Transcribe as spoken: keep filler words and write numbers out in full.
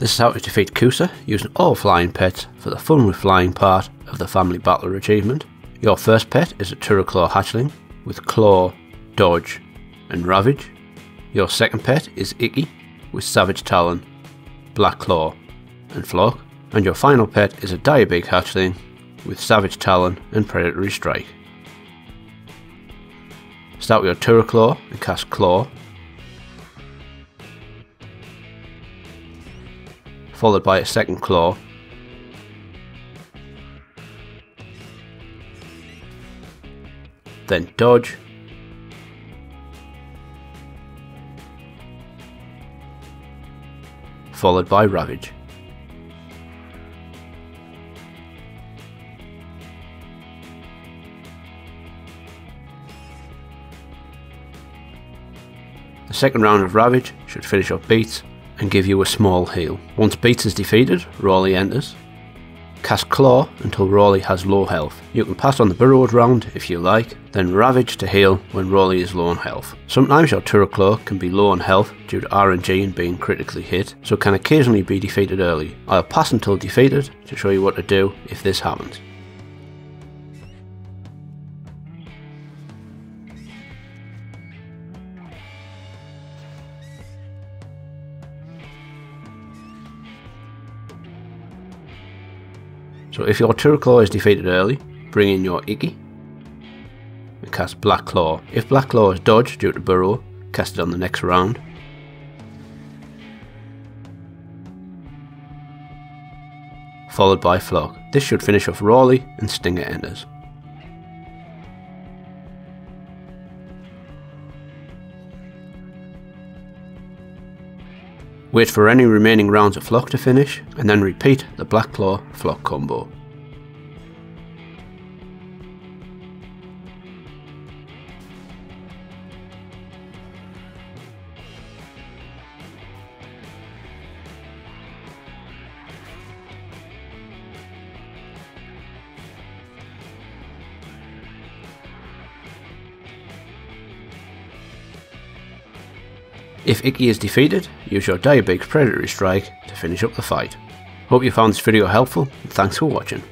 This is how to defeat Kusa using all flying pets for the fun with flying part of the Family Battler achievement. Your first pet is a Terrorclaw hatchling with Claw, Dodge and Ravage. Your second pet is Ikky with Savage Talon, Black Claw and Flock. And your final pet is a Diabig hatchling with Savage Talon and Predatory Strike. Start with your Terrorclaw and cast Claw, followed by a second Claw, then Dodge, followed by Ravage. The second round of Ravage should finish up Beats and give you a small heal. Once Beats is defeated, Rawley enters. Cast Claw until Rawley has low health. You can pass on the burrowed round if you like, then Ravage to heal when Rawley is low on health. Sometimes your Terrorclaw can be low on health due to R N G and being critically hit, so can occasionally be defeated early. I'll pass until defeated to show you what to do if this happens. So if your Terrorclaw is defeated early, bring in your Ikky and cast Black Claw. If Black Claw is dodged due to burrow, cast it on the next round. Followed by Flock. This should finish off Rawley and Stinger Enders. Wait for any remaining rounds of Flock to finish, and then repeat the Black Claw Flock combo. If Ikky is defeated, use your Diabig's Predatory Strike to finish up the fight. Hope you found this video helpful, and thanks for watching.